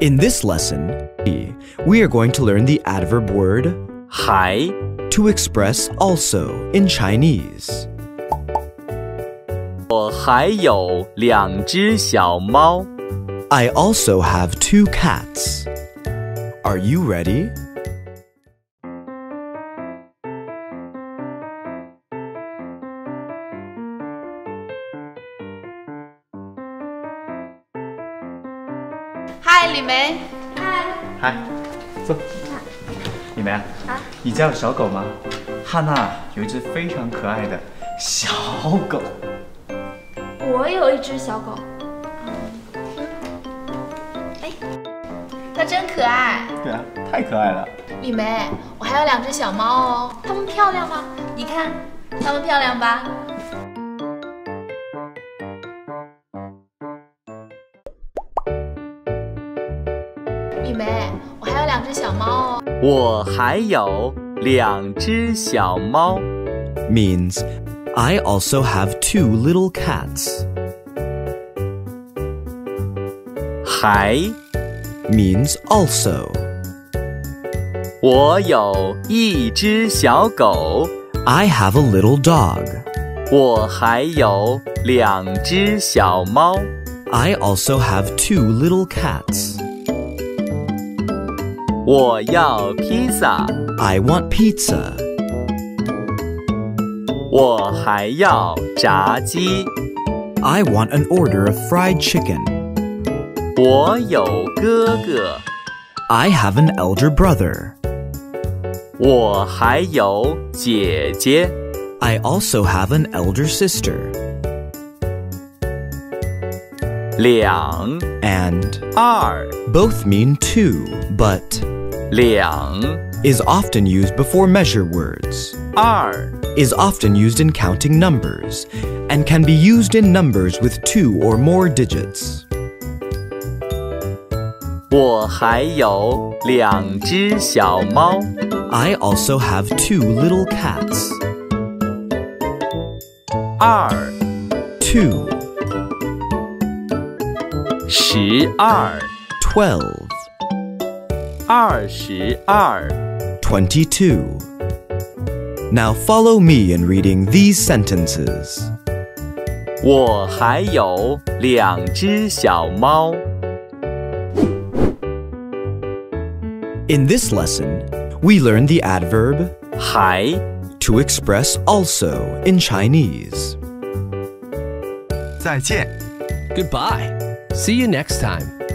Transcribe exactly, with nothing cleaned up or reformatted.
In this lesson, we are going to learn the adverb word 还 to express also in Chinese. 我还有两只小猫。 I also have two cats. Are you ready? Hi, 李梅。嗨。嗨，坐。李梅啊，你家有小狗吗？汉娜有一只非常可爱的小狗。我有一只小狗。哎，它真可爱。对啊，太可爱了。李梅，我还有两只小猫哦，它们漂亮吗？你看，它们漂亮吧？ 李梅，我还有两只小猫哦。我还有两只小猫 means I also have two little cats. 还 means also. 我有一只小狗 I have a little dog. 我还有两只小猫 I also have two little cats. 我要披萨 I want pizza. 我还要炸鸡 I want an order of fried chicken. 我有哥哥 I have an elder brother. 我还有姐姐 I also have an elder sister. 两 and 二 both mean two, but 两 is often used before measure words. 二 is often used in counting numbers and can be used in numbers with two or more digits. 我还有两只小猫 I also have two little cats. 二 two 十二 twelve. 二十二 twenty-two. Now follow me in reading these sentences. 我还有两只小猫 In this lesson, we learned the adverb 还 to express also in Chinese. 再见 Goodbye. See you next time.